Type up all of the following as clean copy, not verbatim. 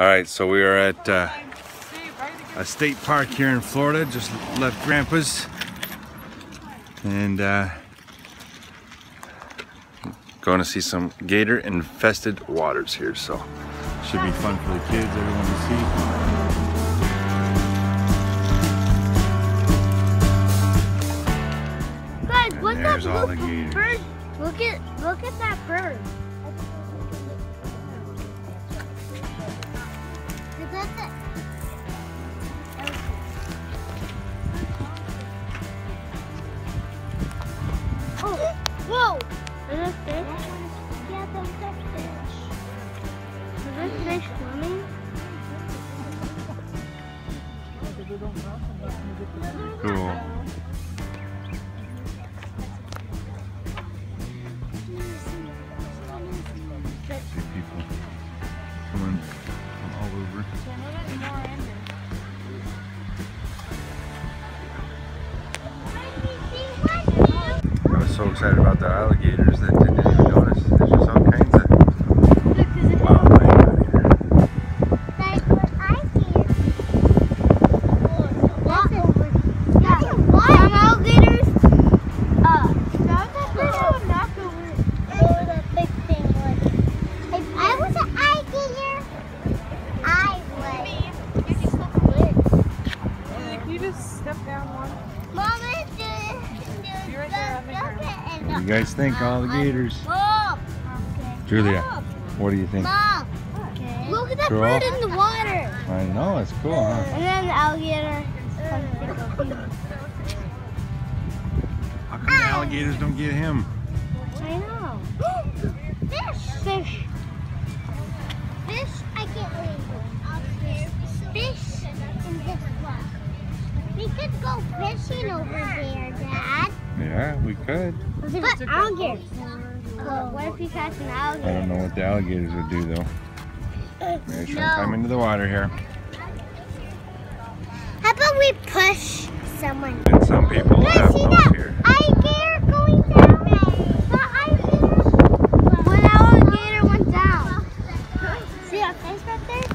All right, so we are at a state park here in Florida. Just left Grandpa's and going to see some gator infested waters here. So should be fun for the kids, everyone to see. There's all the gators. Bird. Look at that bird. Oh, whoa! Is this fish? Yeah, that's a fish. Is this fish swimming? Cool. So excited about the alligators that they didn't even notice. There's just all kinds of wildlife out here. If I was an alligator, I would. Can you just step down one? Mama, what do you guys think? All the gators. Mom. Julia, what do you think? Mom, look at that bird in the water. I know, it's cool, huh? And then the alligator. How come the alligators don't get him? I know. Fish. Fish, I can't wait. Fish in this box. We could go fishing over there, Dad. Yeah, we could. But alligators. Well, what if you catch an alligator? I don't know what the alligators would do, though. They're trying to climb into the water here. How about we push someone? And some people have boats here. Alligator going down. One alligator went down. See that face right there?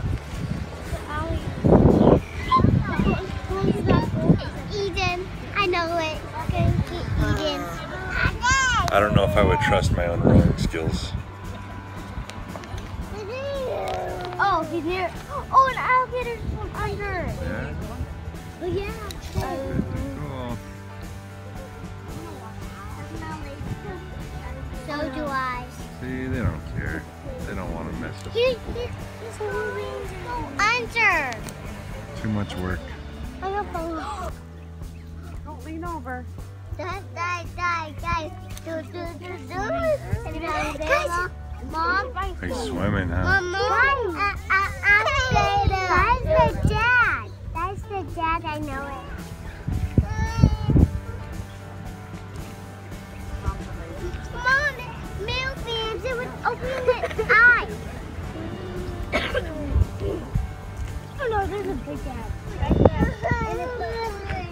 Eden, I know it. I don't know if I would trust my own rowing skills. Oh, he's near. Oh, an alligator from under. Yeah. Oh, yeah. Cool. So do I. See, they don't care. They don't want to mess with people. Under. Too much work. I don't follow. Don't lean over. Die. Guys, Mom. Are you swimming, huh? Mom. That's the dad. That's the dad. I know it. Mom, milk fans. It was opening its eye. Oh no, there's a big dad. Right there.